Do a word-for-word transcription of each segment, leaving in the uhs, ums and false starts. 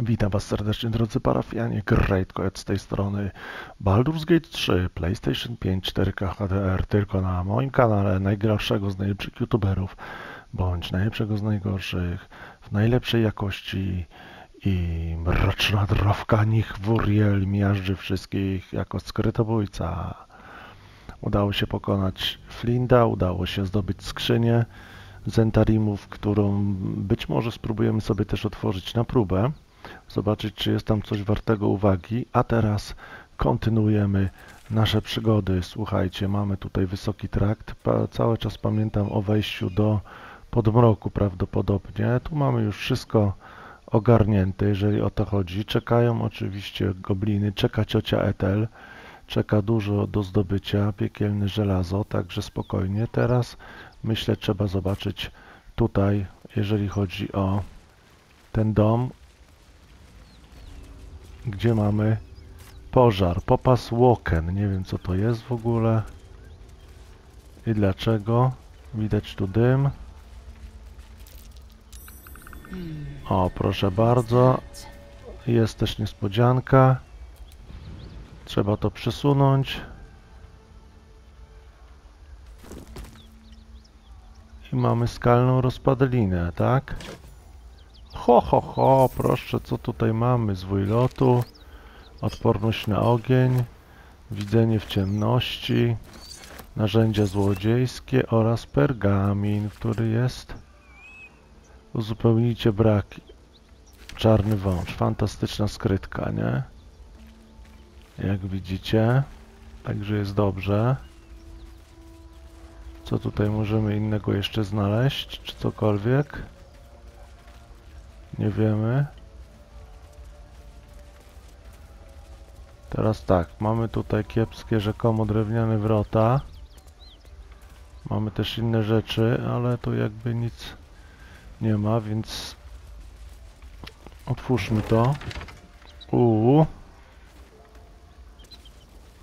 Witam Was serdecznie, drodzy parafianie, GreatCode z tej strony. Baldur's Gate trzy, PlayStation pięć, cztery K H D R, tylko na moim kanale najgorszego z najlepszych youtuberów, bądź najlepszego z najgorszych, w najlepszej jakości i mroczna drowka nich Wuriel miażdży wszystkich jako skrytobójca. Udało się pokonać Flinda, udało się zdobyć skrzynię z Entarimów, którą być może spróbujemy sobie też otworzyć na próbę. Zobaczyć, czy jest tam coś wartego uwagi. A teraz kontynuujemy nasze przygody. Słuchajcie, mamy tutaj wysoki trakt. Pa, cały czas pamiętam o wejściu do podmroku prawdopodobnie. Tu mamy już wszystko ogarnięte, jeżeli o to chodzi. Czekają oczywiście gobliny, czeka ciocia Ethel. Czeka dużo do zdobycia, piekielne żelazo, także spokojnie. Teraz myślę, trzeba zobaczyć tutaj, jeżeli chodzi o ten dom, gdzie mamy pożar. Popas Walken. Nie wiem, co to jest w ogóle i dlaczego. Widać tu dym. O, proszę bardzo. Jest też niespodzianka. Trzeba to przesunąć. I mamy skalną rozpadlinę, tak? Ho, ho, ho, proszę, co tutaj mamy? Zwój lotu, odporność na ogień, widzenie w ciemności, narzędzia złodziejskie oraz pergamin, który jest... Uzupełnijcie braki. Czarny wąż, fantastyczna skrytka, nie? Jak widzicie, także jest dobrze. Co tutaj możemy innego jeszcze znaleźć, czy cokolwiek? Nie wiemy. Teraz tak, mamy tutaj kiepskie rzekomo drewniane wrota. Mamy też inne rzeczy, ale tu jakby nic nie ma, więc otwórzmy to. Uuu.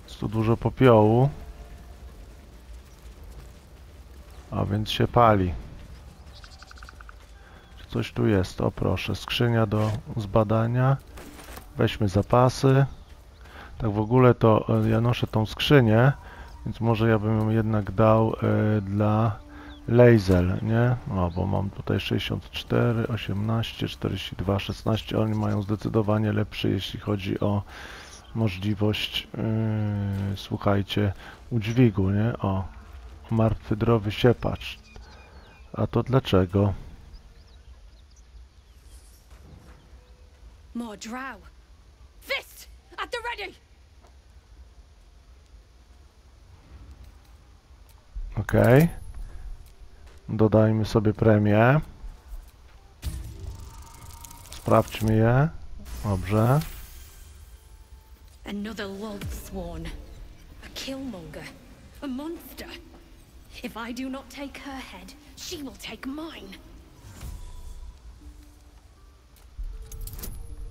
Jest tu dużo popiołu. A więc się pali. Coś tu jest, o proszę, skrzynia do zbadania. Weźmy zapasy. Tak w ogóle to ja noszę tą skrzynię, więc może ja bym ją jednak dał y, dla Lazel, nie? No, bo mam tutaj sześćdziesiąt cztery, osiemnaście, czterdzieści dwa, szesnaście. Oni mają zdecydowanie lepszy, jeśli chodzi o możliwość, y, słuchajcie, udźwigu, nie? O, martwy drowy siepacz. A to dlaczego? More drow. Fist at the ready. Okej. Dodajmy sobie premię. Sprawdźmy je. Dobrze. Another log sworn. A killmonger. A monster. If I do not take her head, she will take mine.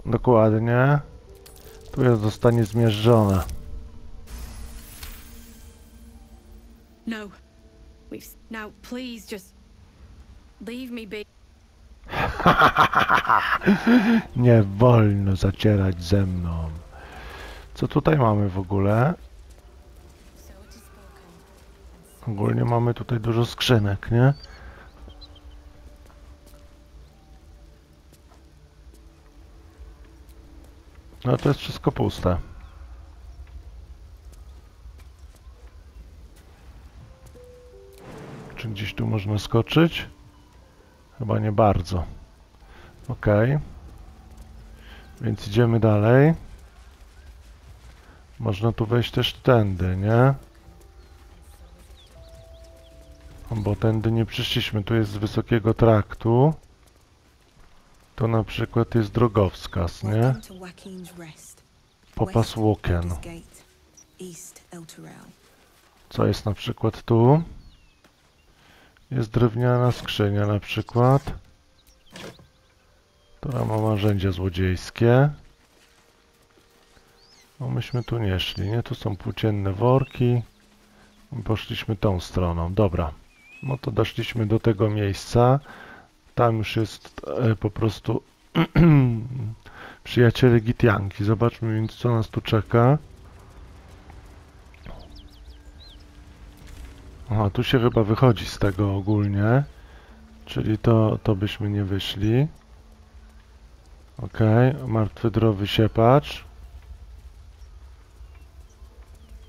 Dokładnie. Tu jest zostanie zmierzone. No. We've now please just leave me be. Nie wolno zacierać ze mną. Co tutaj mamy w ogóle? Ogólnie mamy tutaj dużo skrzynek, nie? No to jest wszystko puste. Czy gdzieś tu można skoczyć? Chyba nie bardzo. Ok. Więc idziemy dalej. Można tu wejść też tędy, nie? Bo tędy nie przyszliśmy. Tu jest z wysokiego traktu. To na przykład jest drogowskaz, nie? Popas Walken. Co jest na przykład tu? Jest drewniana skrzynia na przykład. Która ma narzędzia złodziejskie. No myśmy tu nie szli, nie? Tu są płócienne worki. Poszliśmy tą stroną. Dobra. No to doszliśmy do tego miejsca. Tam już jest e, po prostu Przyjaciele Gitianki. Zobaczmy więc, co nas tu czeka. Aha, tu się chyba wychodzi z tego ogólnie. Czyli to, to byśmy nie wyszli. Okej, okay. Martwy drowy siepacz.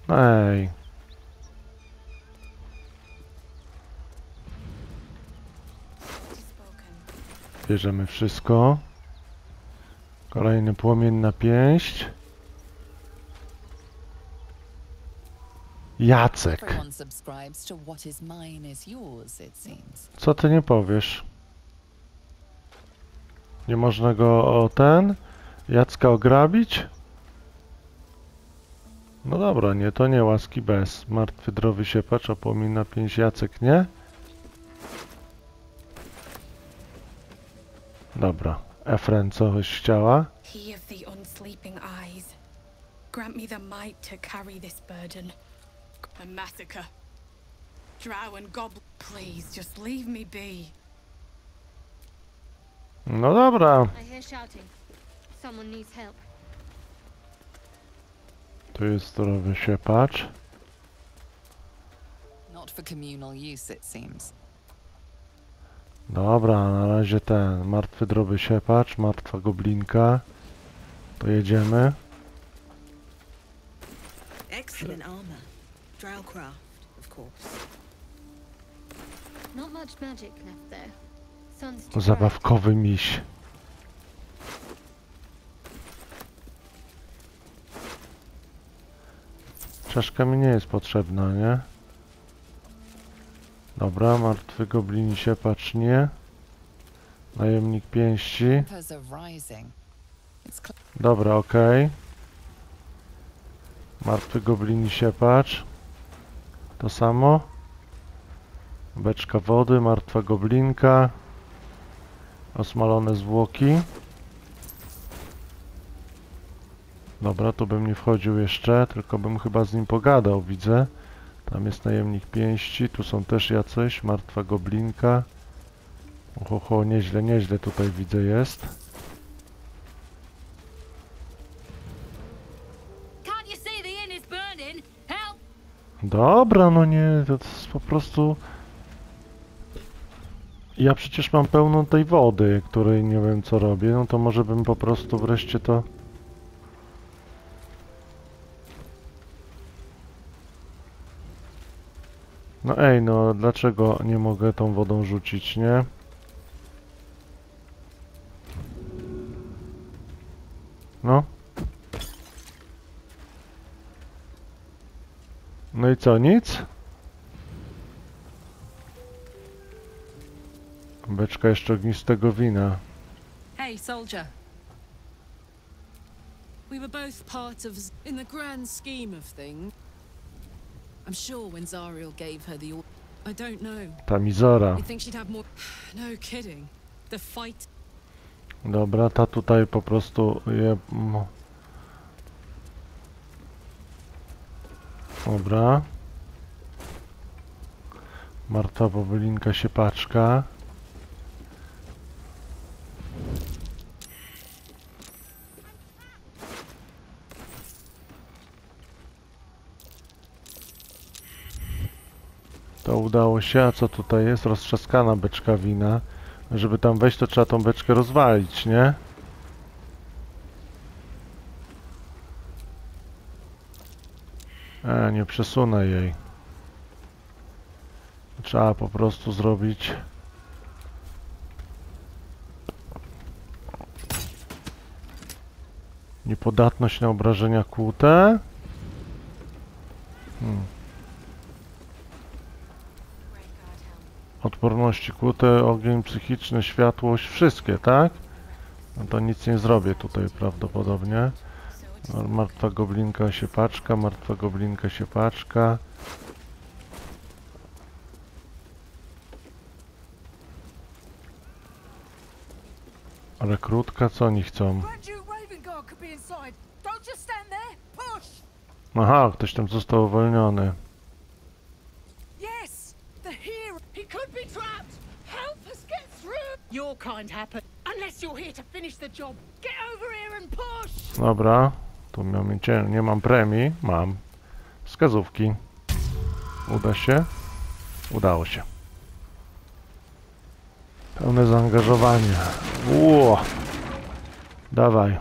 Ej. Bierzemy wszystko. Kolejny płomień na pięść. Jacek. Co ty nie powiesz? Nie można go o ten... Jacka ograbić? No dobra, nie, to nie łaski bez. Martwy drowy siepacz, a płomień na pięść Jacek, nie? Dobra. Efren coś chciała. No dobra. Tu jest zdrowy siepacz. Dobra, na razie ten martwy drowy siepacz, martwa goblinka. To jedziemy. Excellent armor. Drowcraft, of course. Not much magic left there. Zabawkowy miś. Czaszka mi nie jest potrzebna, nie? Dobra, martwy goblin siepacz nie. Najemnik pięści. Dobra, okej. Okay. Martwy goblin siepacz. To samo. Beczka wody, martwa goblinka. Osmalone zwłoki. Dobra, tu bym nie wchodził jeszcze, tylko bym chyba z nim pogadał, widzę. Tam jest najemnik pięści, tu są też jacyś, martwa goblinka. Oho, nieźle, nieźle tutaj widzę jest. Dobra, no nie, to jest po prostu... Ja przecież mam pełną tej wody, której nie wiem co robię, no to może bym po prostu wreszcie to... No ej, no dlaczego nie mogę tą wodą rzucić, nie? No. No i co, nic? Beczka jeszcze ognistego wina. Hey, soldier. We were both part of in the grand scheme of things. I'm sure when Zariel gave her the I don't know. Tamizora. I think she'd have more. No kidding. The fight. Dobra, ta tutaj po prostu je. Dobra. Martwa bobelinka siepaczka. To udało się, a co tutaj jest? Roztrzaskana beczka wina. Żeby tam wejść, to trzeba tą beczkę rozwalić, nie? E, nie przesunę jej. Trzeba po prostu zrobić... Niepodatność na obrażenia kłute? Hmm. Odporności kłute, ogień psychiczny, światłość, wszystkie, tak? No to nic nie zrobię tutaj prawdopodobnie. Martwa goblinka siepaczka, martwa goblinka siepaczka. Ale krótka, co oni chcą? Aha, ktoś tam został uwolniony. Your kind happen unless you're here to finish the job. Get over here Dobra, tu mamy cię. Nie mam premii, mam wskazówki. Uda się? Udało się. Pełne zaangażowanie. Ło! Dawaj.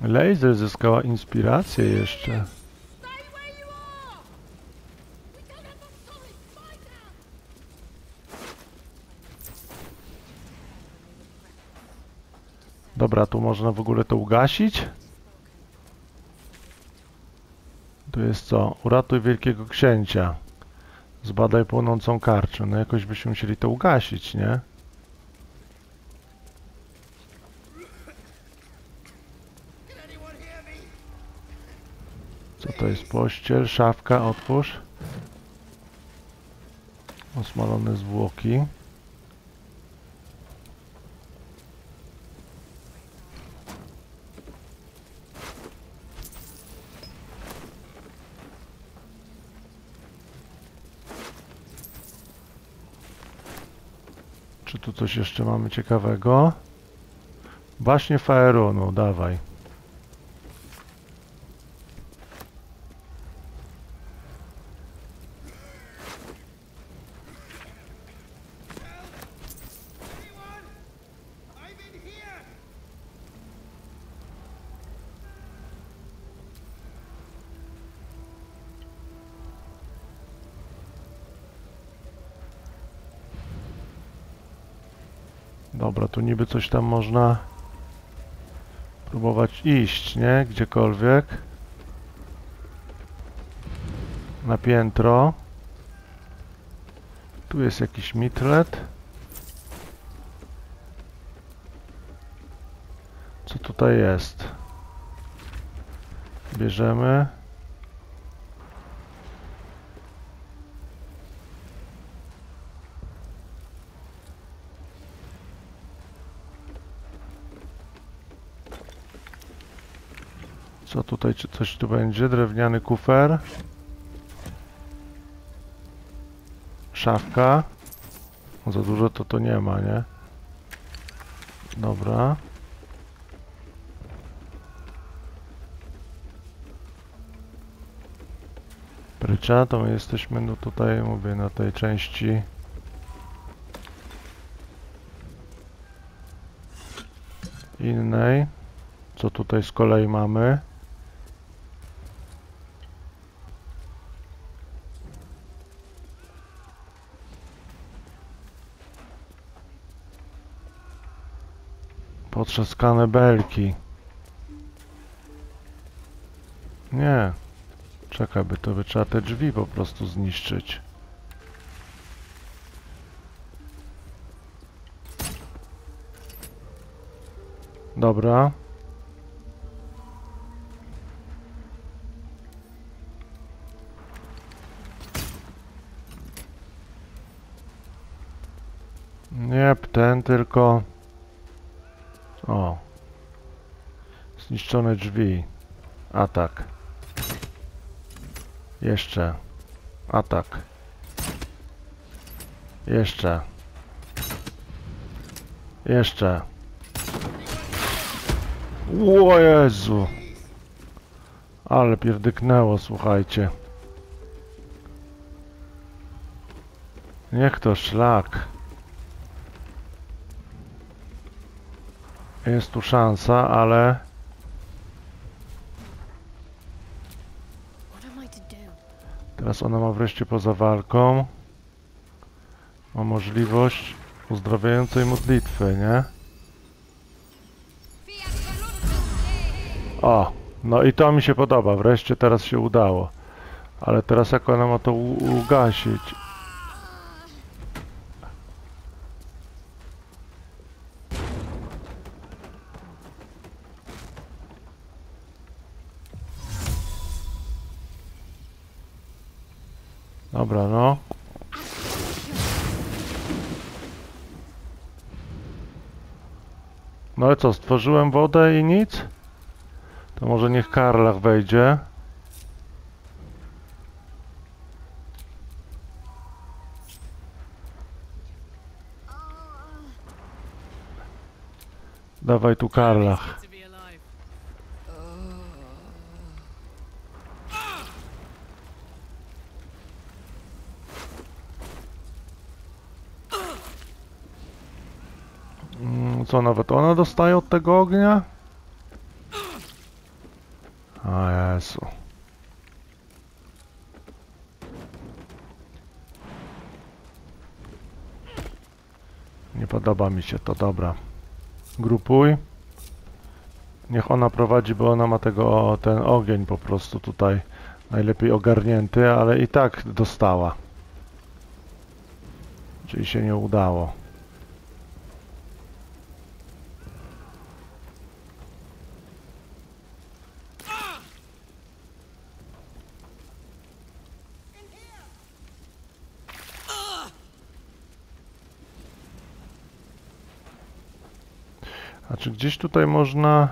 Laser zyskała inspirację jeszcze. Dobra, tu można w ogóle to ugasić. Tu jest co? Uratuj wielkiego księcia. Zbadaj płonącą karczę. No jakoś byśmy musieli to ugasić, nie? Co to jest? Pościel, szafka, otwórz. Osmalone zwłoki. Czy tu coś jeszcze mamy ciekawego? Baśnie Faerunu, dawaj. Dobra, tu niby coś tam można próbować iść, nie? Gdziekolwiek. Na piętro. Tu jest jakiś mitlet. Co tutaj jest? Bierzemy. Co tutaj, czy coś tu będzie? Drewniany kufer. Szafka. No za dużo to to nie ma, nie? Dobra. Prycza, to my jesteśmy, no tutaj, mówię, na tej części. Innej. Co tutaj z kolei mamy? Potrzaskane belki. Nie. Czekaj, by to by trzeba te drzwi po prostu zniszczyć. Dobra. Nie, ten tylko... O. Zniszczone drzwi. Atak. Jeszcze. Atak. Jeszcze. Jeszcze. O Jezu. Ale pierdyknęło, słuchajcie. Niech to szlak. Jest tu szansa, ale... Teraz ona ma wreszcie poza walką. Ma możliwość uzdrawiającej modlitwy, nie? O! No i to mi się podoba. Wreszcie teraz się udało. Ale teraz jak ona ma to ugasić? Dobra, no. No ale co, stworzyłem wodę i nic? To może niech Karlach wejdzie. Dawaj tu, Karlach. Co, nawet ona dostaje od tego ognia? A Jezu. Nie podoba mi się to, dobra. Grupuj. Niech ona prowadzi, bo ona ma tego, ten ogień po prostu tutaj najlepiej ogarnięty, ale i tak dostała. Czyli się nie udało. A czy gdzieś tutaj można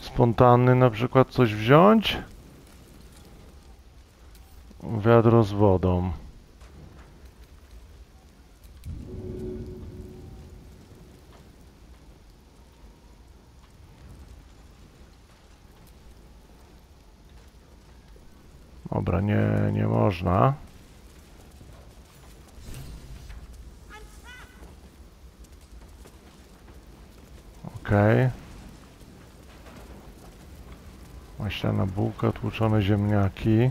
spontany na przykład coś wziąć? Wiadro z wodą. Dobra, nie, nie można. Okej. Maślana bułka, tłuczone ziemniaki.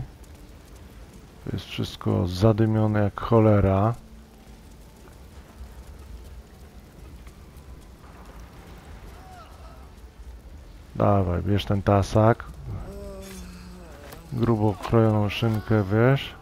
To jest wszystko zadymione jak cholera. Dawaj, bierz ten tasak. Grubo krojoną szynkę, wiesz.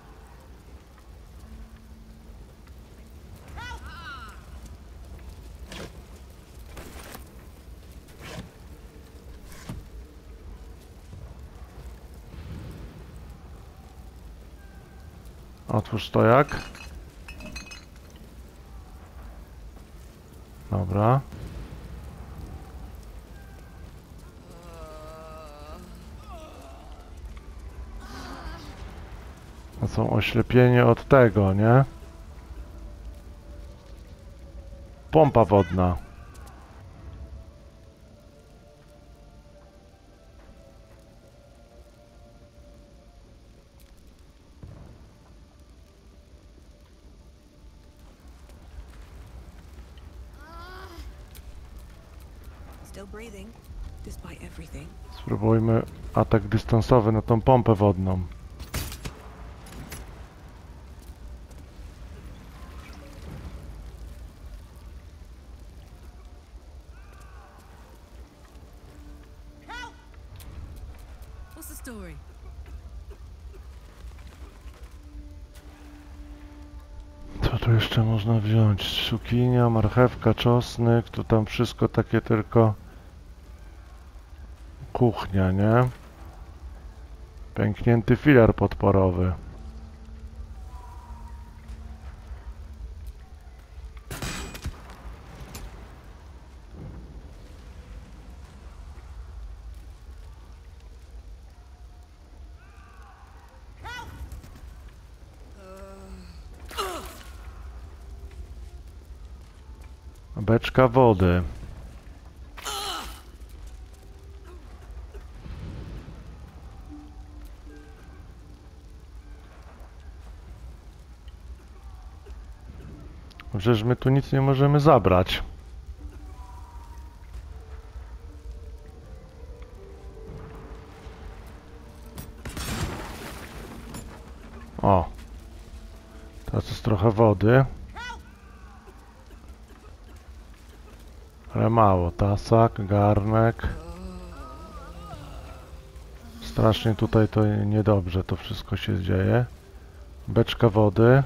Otwórz to jak? Dobra. To są oślepienie od tego, nie? Pompa wodna. Spróbujmy atak dystansowy na tą pompę wodną. Co tu jeszcze można wziąć? Cukinia, marchewka, czosnek, tu tam wszystko takie tylko... Kuchnia, nie? Pęknięty filar podporowy. Beczka wody. Przecież my tu nic nie możemy zabrać. O. Teraz jest trochę wody. Ale mało. Tasak, garnek. Strasznie tutaj to niedobrze to wszystko się dzieje. Beczka wody.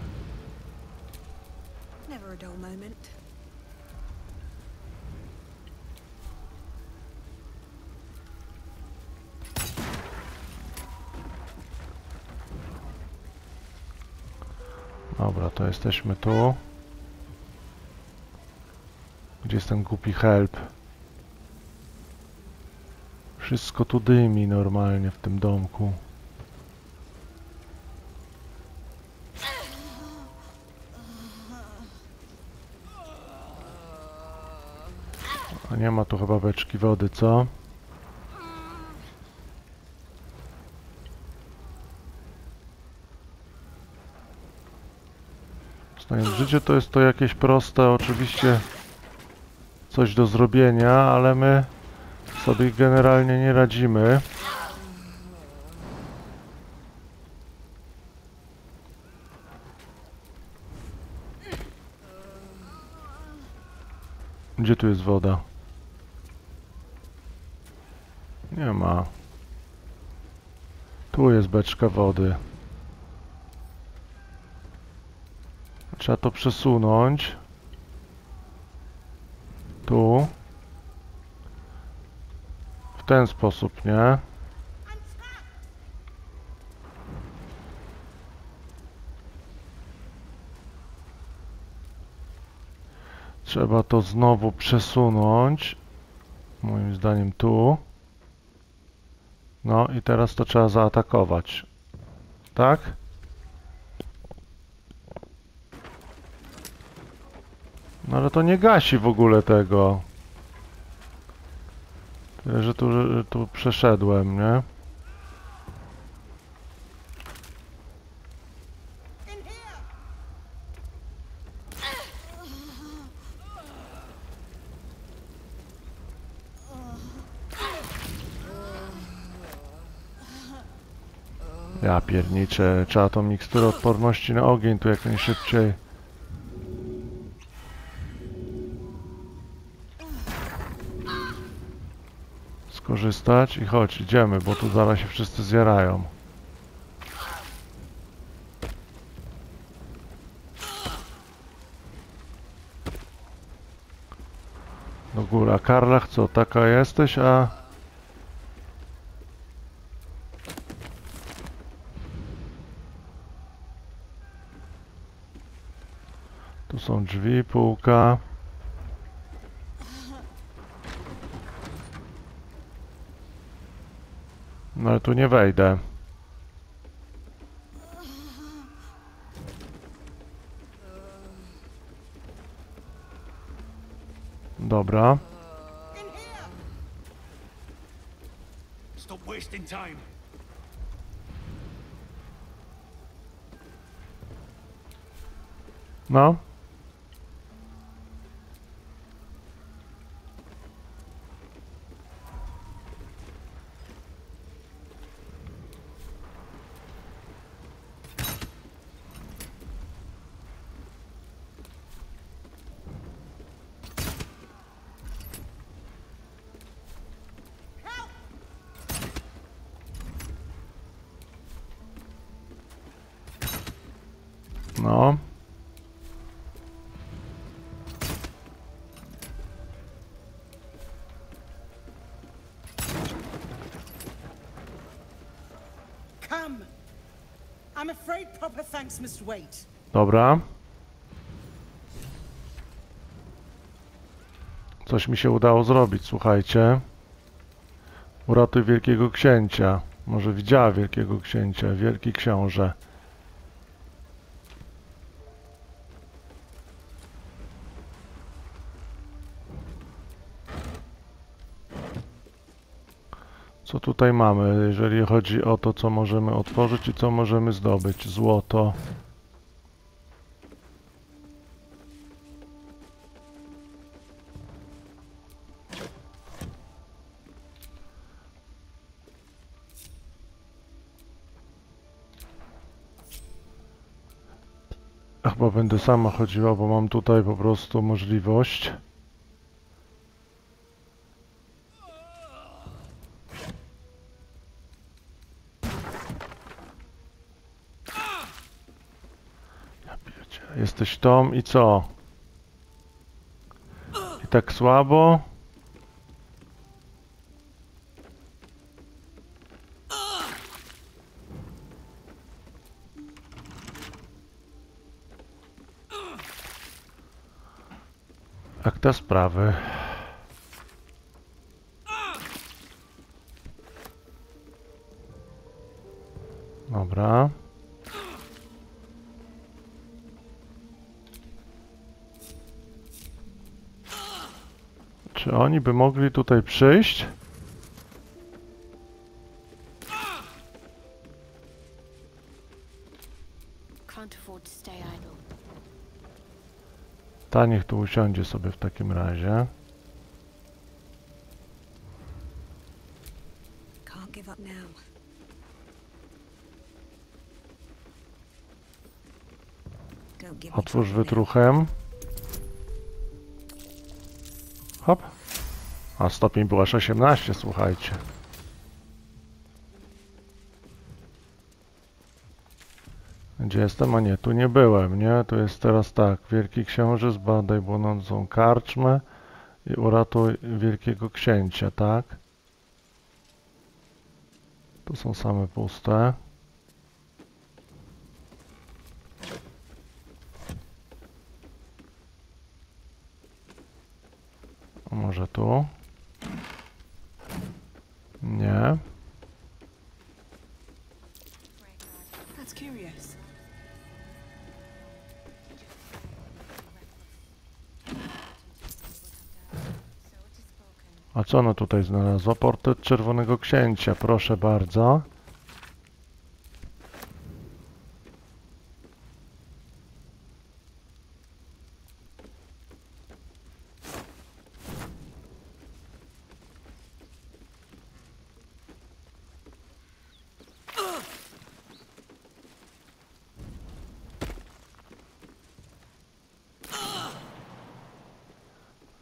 Dobra, to jesteśmy tu. Gdzie jest ten głupi help? Wszystko tu dymi normalnie w tym domku. A nie ma tu chyba beczki wody, co? Życie to jest to jakieś proste, oczywiście coś do zrobienia, ale my sobie generalnie nie radzimy. Gdzie tu jest woda? Nie ma. Tu jest beczka wody. Trzeba to przesunąć. Tu. W ten sposób, nie? Trzeba to znowu przesunąć. Moim zdaniem tu. No i teraz to trzeba zaatakować. Tak? No ale to nie gasi w ogóle tego. Tyle, że tu, że tu przeszedłem, nie? Ja pierniczę, trzeba tą miksturę odporności na ogień tu jak najszybciej. Korzystać i chodź, idziemy, bo tu zaraz się wszyscy zjarają. Do góry, a Karlach co, taka jesteś, a... Tu są drzwi, półka. No ale tu nie wejdę. Dobra. No. No. Come. I'm afraid proper thanks must wait. Dobra. Coś mi się udało zrobić, słuchajcie. Uratuj wielkiego księcia. Może widziała wielkiego księcia, wielki książę. Co tutaj mamy, jeżeli chodzi o to, co możemy otworzyć i co możemy zdobyć? Złoto. Chyba będę sama chodziła, bo mam tutaj po prostu możliwość. Jesteś Tom i co? I tak słabo? Akta sprawy. Dobra. Czy oni by mogli tutaj przyjść? Ta niech tu usiądzie sobie w takim razie. Otwórz wytruchem. Hop. A stopień była osiemnaście, słuchajcie. Gdzie jestem? A nie, tu nie byłem, nie? Tu jest teraz tak. Wielki Książę, zbadaj błonącą karczmę i uratuj Wielkiego Księcia, tak? Tu są same puste. A może tu? Nie. A co ona tutaj znalazła? Portret Czerwonego Księcia, proszę bardzo.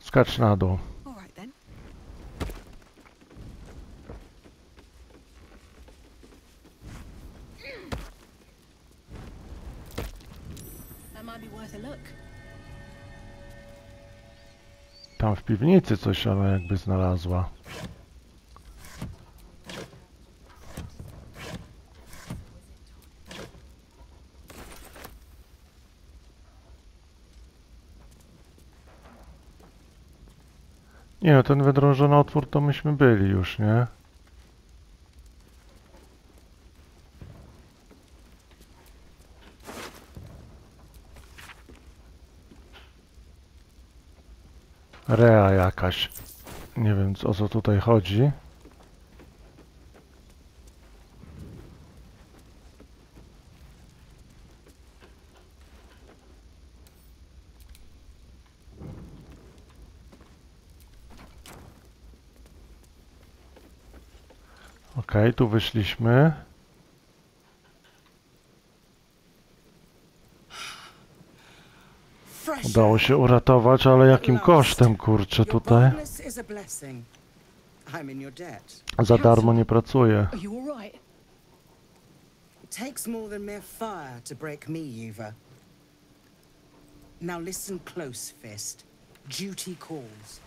Skacz na dół. Tam w piwnicy coś ona jakby znalazła. Nie no, ten wydrążony otwór to myśmy byli już, nie? Rea jakaś. Nie wiem, o co tutaj chodzi. Okej, okay, tu wyszliśmy. Udało się uratować, ale jakim kosztem, kurczę, tutaj? Za darmo nie pracuję. Now listen close, Fist. Duty calls.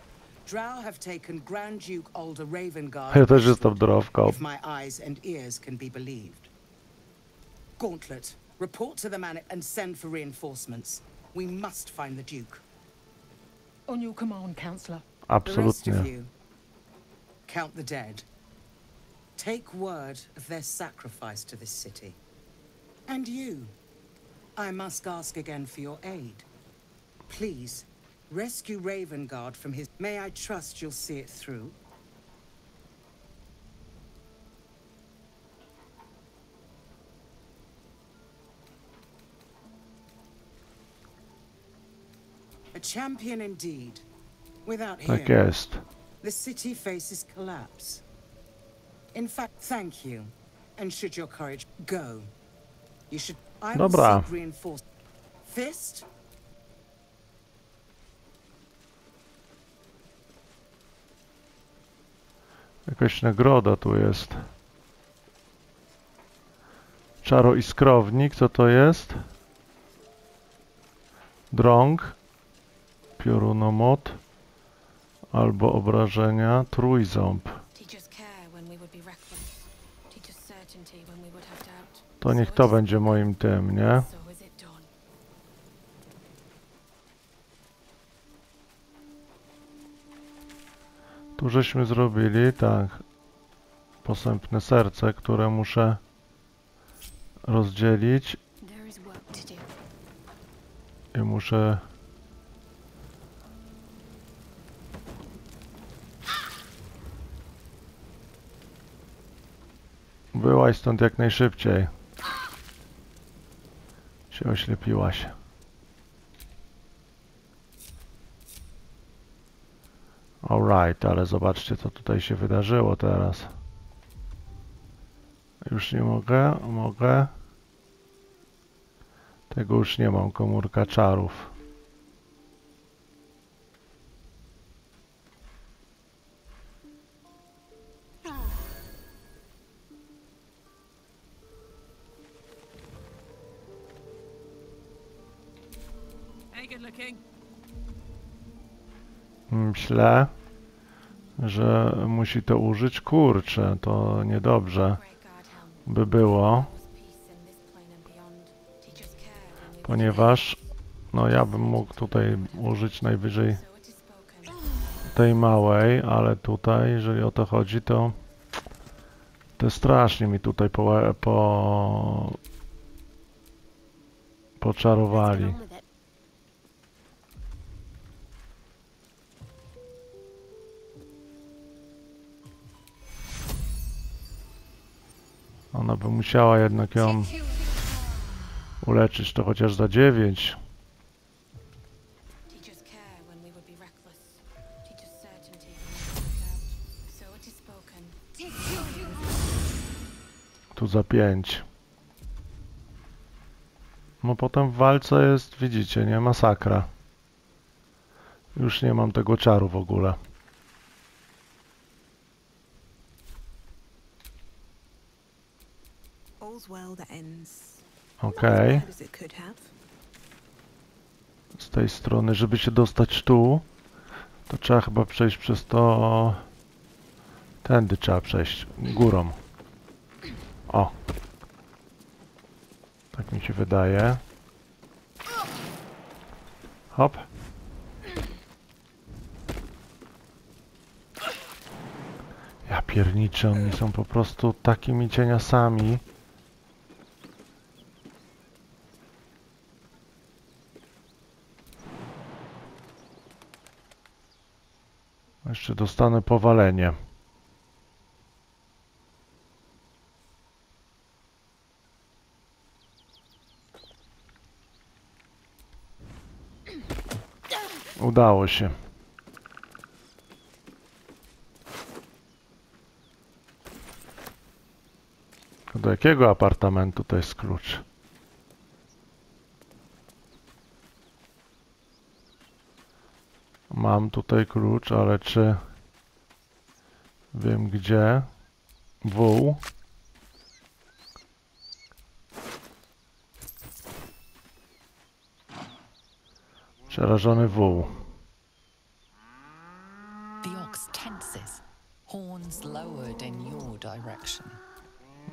Drow have taken Grand Duke Ulder Ravengard. Ja też jestem drowką. If my eyes and ears can be believed. Gauntlet, report to the Manor and send for reinforcements. We must find the Duke. On your command, Counselor. Absolutnie. Count the dead. Take word of their sacrifice to this city. And you. I must ask again for your aid. Please, rescue Ravengard from his... May I trust you'll see it through? A champion indeed. Without him, the city faces collapse. In fact, thank you. And should your courage go, you should. I will seek reinforcements. Fist. Jakaś nagroda tu jest. Czaro Iskrownik, co to jest? Drąg. Piorunomot albo obrażenia trójząb. To niech to będzie moim tym, nie? Tu żeśmy zrobili, tak, posępne serce, które muszę rozdzielić i muszę byłaś stąd jak najszybciej. Się oślepiłaś. Alright, ale zobaczcie, co tutaj się wydarzyło teraz. Już nie mogę, mogę. Tego już nie mam, komórka czarów. Myślę, że musi to użyć. Kurczę, to niedobrze by było. Ponieważ no ja bym mógł tutaj użyć najwyżej tej małej, ale tutaj, jeżeli o to chodzi, to to strasznie mi tutaj po, po poczarowali. Ona by musiała jednak ją uleczyć, to chociaż za dziewięć. Tu za pięć. No potem w walce jest, widzicie, nie? Masakra. Już nie mam tego czaru w ogóle. Okej. Okay. Z tej strony, żeby się dostać tu, to trzeba chyba przejść przez to... Tędy trzeba przejść, górą. O! Tak mi się wydaje. Hop! Ja pierniczę, oni są po prostu takimi cieniasami. Jeszcze dostanę powalenie. Udało się. Do jakiego apartamentu to jest klucz? Mam tutaj klucz, ale czy wiem gdzie? Wół. Przerażony wół.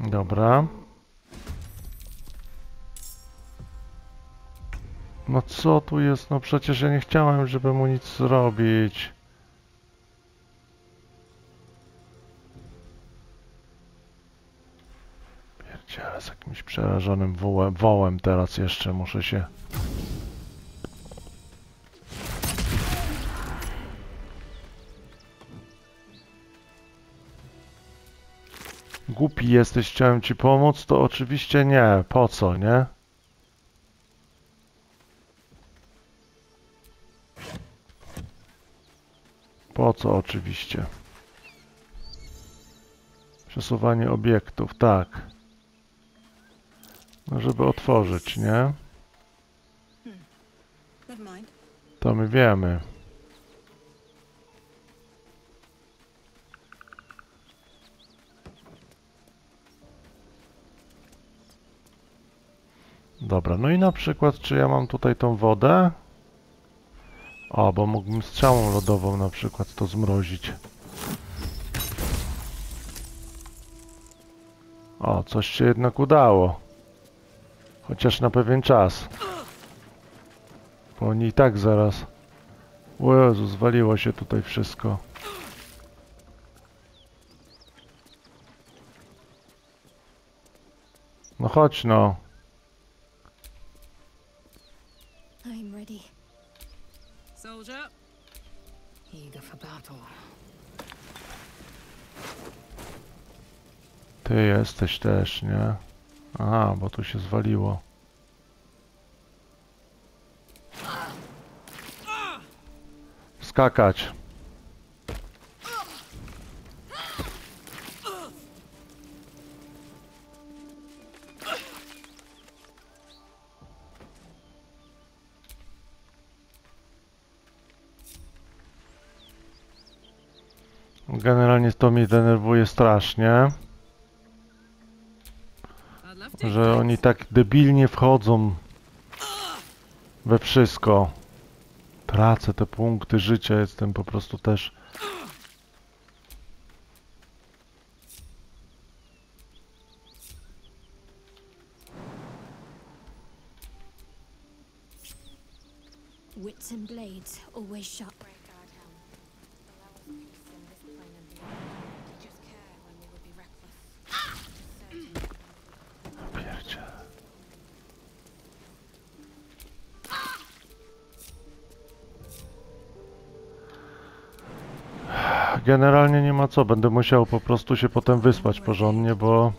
Dobra. No co tu jest? No przecież ja nie chciałem, żeby mu nic zrobić. Pierdziele, z jakimś przerażonym wołem, wołem teraz jeszcze muszę się... Głupi jesteś, chciałem ci pomóc, to oczywiście nie. Po co, nie? Po co oczywiście? Przesuwanie obiektów, tak. No, żeby otworzyć, nie? To my wiemy. Dobra, no i na przykład, czy ja mam tutaj tą wodę? O, bo mógłbym strzałą lodową na przykład to zmrozić. O, coś się jednak udało. Chociaż na pewien czas. Bo oni i tak zaraz... O Jezu, zwaliło się tutaj wszystko. No chodź no. Ty jesteś też, nie? Aha, bo tu się zwaliło. Skakać. Generalnie to mnie denerwuje strasznie, że oni tak debilnie wchodzą we wszystko. Tracę te punkty życia, jestem po prostu też... Generalnie nie ma co, będę musiał po prostu się potem wyspać porządnie, bo...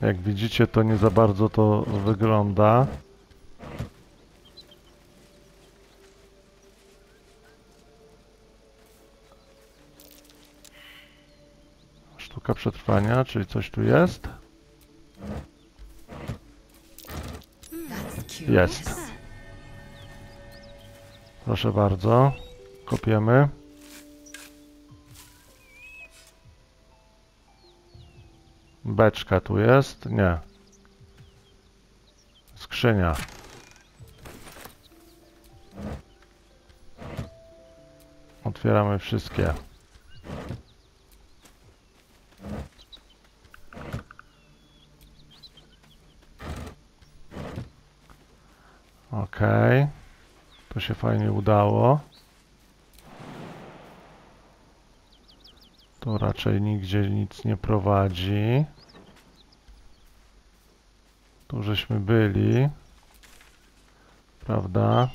Jak widzicie, to nie za bardzo to wygląda. Sztuka przetrwania, czyli coś tu jest? Jest. Proszę bardzo. Kopiemy. Beczka tu jest? Nie. Skrzynia. Otwieramy wszystkie. Okej, okay. To się fajnie udało. Tu raczej nigdzie nic nie prowadzi. Tu żeśmy byli. Prawda?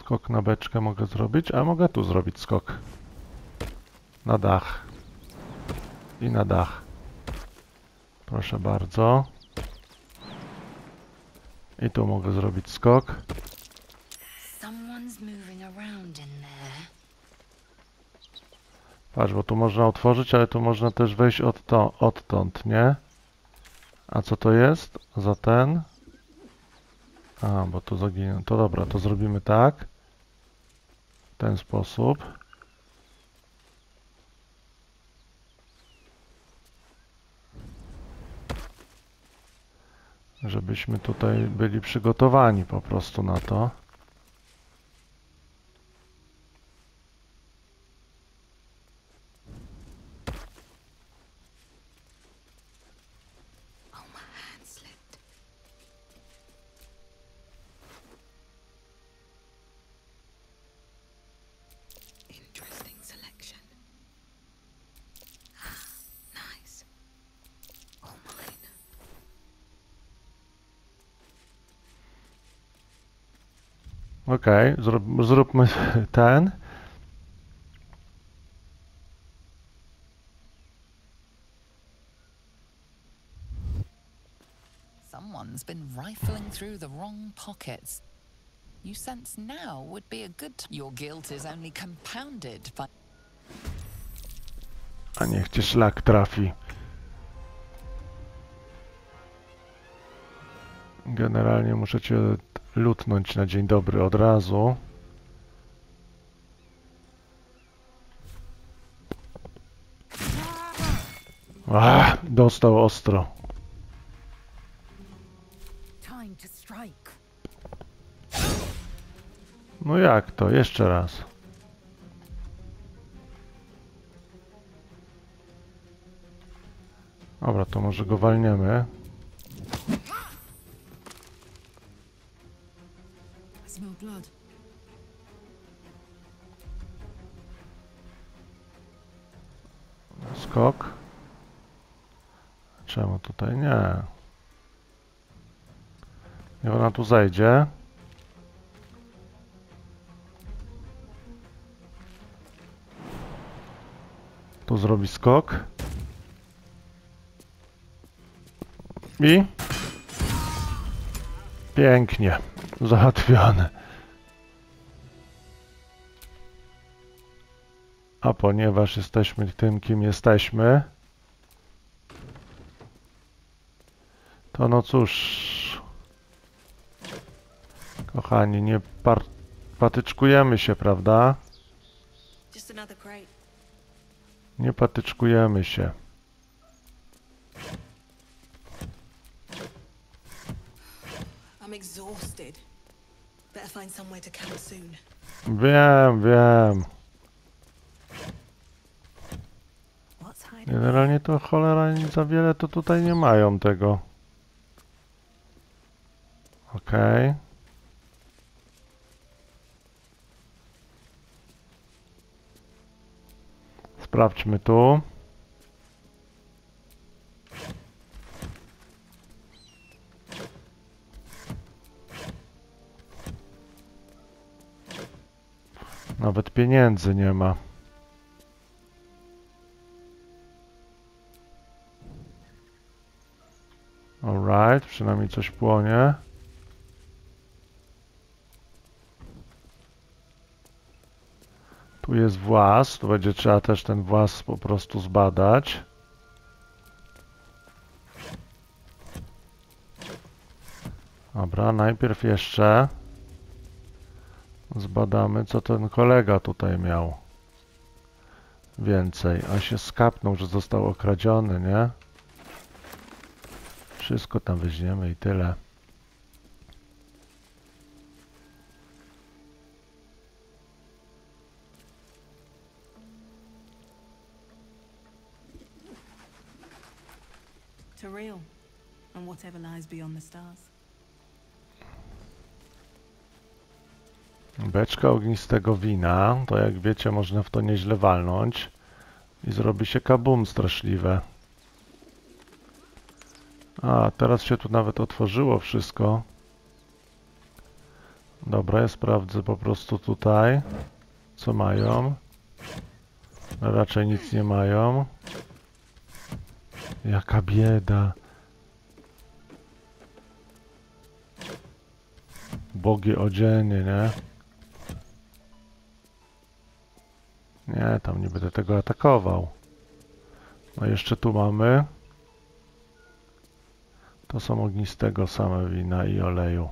Skok na beczkę mogę zrobić, a mogę tu zrobić skok. Na dach. I na dach. Proszę bardzo. I tu mogę zrobić skok. Patrz, bo tu można otworzyć, ale tu można też wejść odtąd, odtąd, nie? A co to jest? Za ten? A, bo tu zaginę. To dobra, to zrobimy tak. W ten sposób. Żebyśmy tutaj byli przygotowani po prostu na to. Okej, okay, zrób, zróbmy ten. Someone's been rifling through the wrong pockets. You sense now would be a good. Your guilt is only compounded by. A niech cię szlak trafi. Generalnie muszę cię lutnąć na dzień dobry od razu. Ach, dostał ostro. No jak to? Jeszcze raz. Dobra, to może go walniemy. Skok. Czemu tutaj nie? I ona tu zejdzie. Tu zrobi skok. I... pięknie. Załatwione. A ponieważ jesteśmy tym, kim jesteśmy... to no cóż... kochani, nie par patyczkujemy się, prawda? Nie patyczkujemy się. Wiem, wiem. Generalnie to cholera nie za wiele, to tutaj nie mają tego. Okej. Okay. Sprawdźmy tu. Nawet pieniędzy nie ma. Alright, przynajmniej coś płonie. Tu jest włas, tu będzie trzeba też ten włas po prostu zbadać. Dobra, najpierw jeszcze zbadamy, co ten kolega tutaj miał. Więcej, a się skapnął, że został okradziony, nie? Wszystko tam weźmiemy i tyle. Beczka ognistego wina, to jak wiecie, można w to nieźle walnąć i zrobi się kabum straszliwe. A, teraz się tu nawet otworzyło wszystko. Dobra, ja sprawdzę po prostu tutaj, co mają. Raczej nic nie mają. Jaka bieda. Bogie odzienie, nie? Nie, tam nie będę tego atakował. No jeszcze tu mamy. To są ognistego same wina i oleju.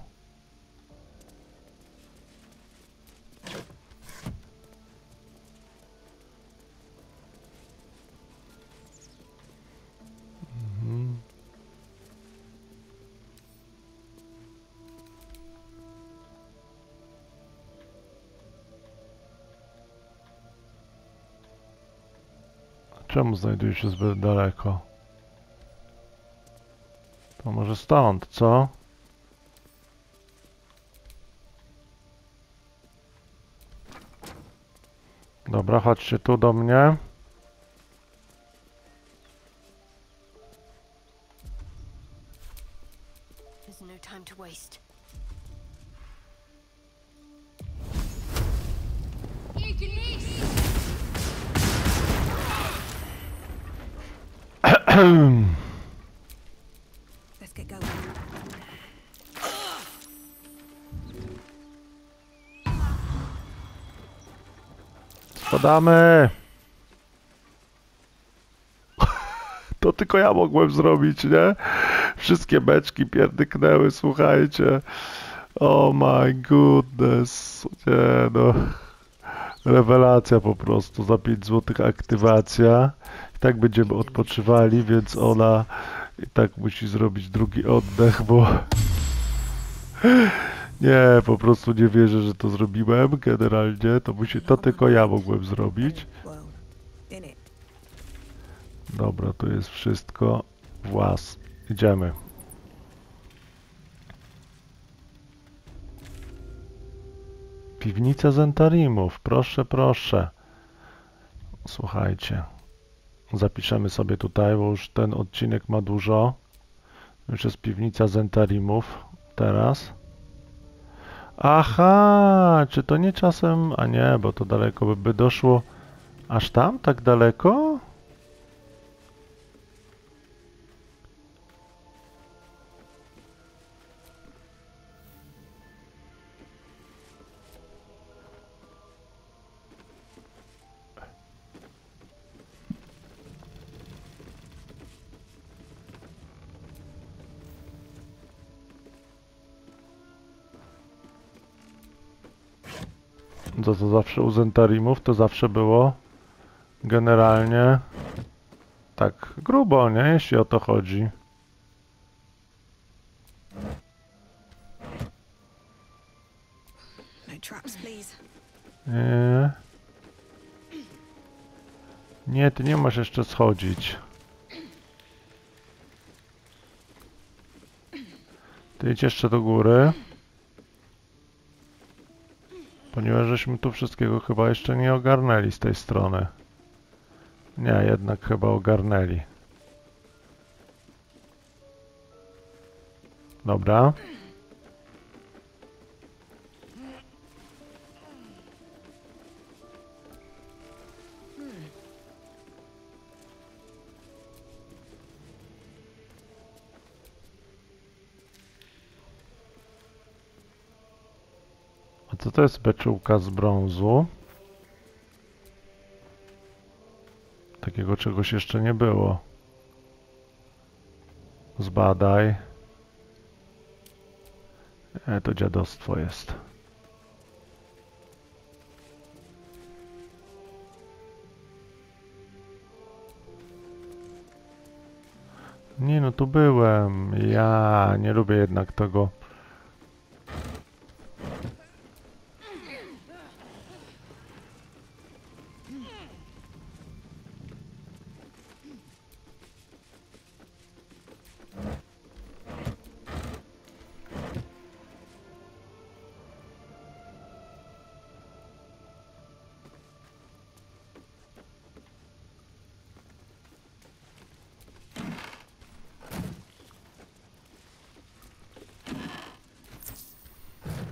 Czemu znajduje się zbyt daleko? To może stąd, co? Dobra, chodźcie tu do mnie. Spadamy! To tylko ja mogłem zrobić, nie? Wszystkie beczki pierdyknęły, słuchajcie. Oh my goodness. Nie no. Rewelacja po prostu. Za pięć złotych aktywacja. I tak będziemy odpoczywali, więc ona i tak musi zrobić drugi oddech, bo... nie, po prostu nie wierzę, że to zrobiłem. Generalnie to musi, to tylko ja mogłem zrobić. Dobra, to jest wszystko. Włas. Idziemy. Piwnica z Entarimów. Proszę, proszę. Słuchajcie. zapiszemy sobie tutaj, bo już ten odcinek ma dużo. Już jest piwnica z Entarimów teraz. Aha, czy to nie czasem... A nie, bo to daleko by, by doszło. Aż tam? Tak daleko? To co zawsze u Zentarimów, to zawsze było generalnie tak grubo, nie? Jeśli o to chodzi. Nie. Nie, ty nie masz jeszcze schodzić. Ty idź jeszcze do góry. Ponieważ żeśmy tu wszystkiego chyba jeszcze nie ogarnęli z tej strony. Nie, jednak chyba ogarnęli. Dobra. Co to jest beczułka z brązu? Takiego czegoś jeszcze nie było. Zbadaj. E, to dziadostwo jest. Nie no, tu byłem. Ja nie lubię jednak tego.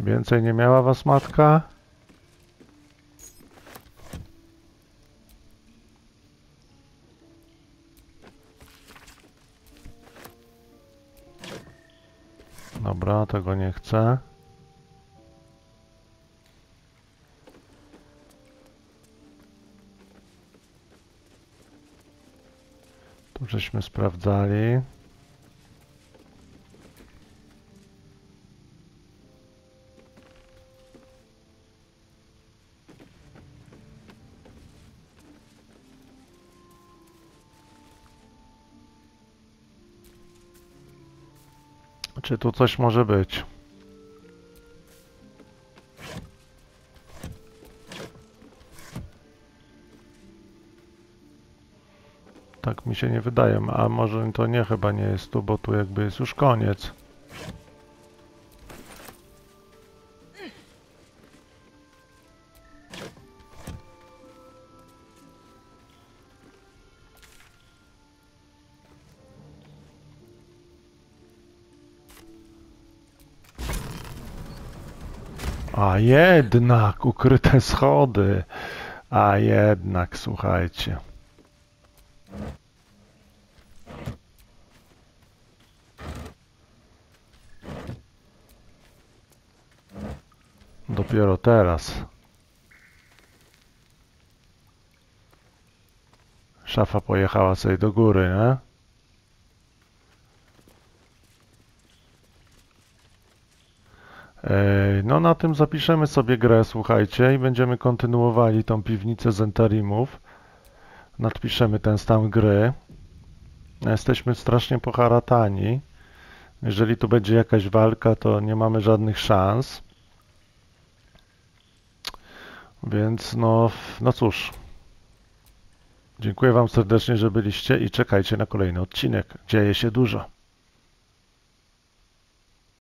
Więcej nie miała was matka? Dobra, tego nie chcę. Tu żeśmy sprawdzali. Czy tu coś może być? Tak mi się nie wydaje, a może to nie, chyba nie jest tu, bo tu jakby jest już koniec. A jednak, ukryte schody. A jednak, słuchajcie. Dopiero teraz. Szafa pojechała sobie do góry, nie? No na tym zapiszemy sobie grę, słuchajcie, i będziemy kontynuowali tą piwnicę z Entarimów. Nadpiszemy ten stan gry. Jesteśmy strasznie poharatani. Jeżeli tu będzie jakaś walka, to nie mamy żadnych szans. Więc no, no cóż. Dziękuję wam serdecznie, że byliście i czekajcie na kolejny odcinek. Dzieje się dużo.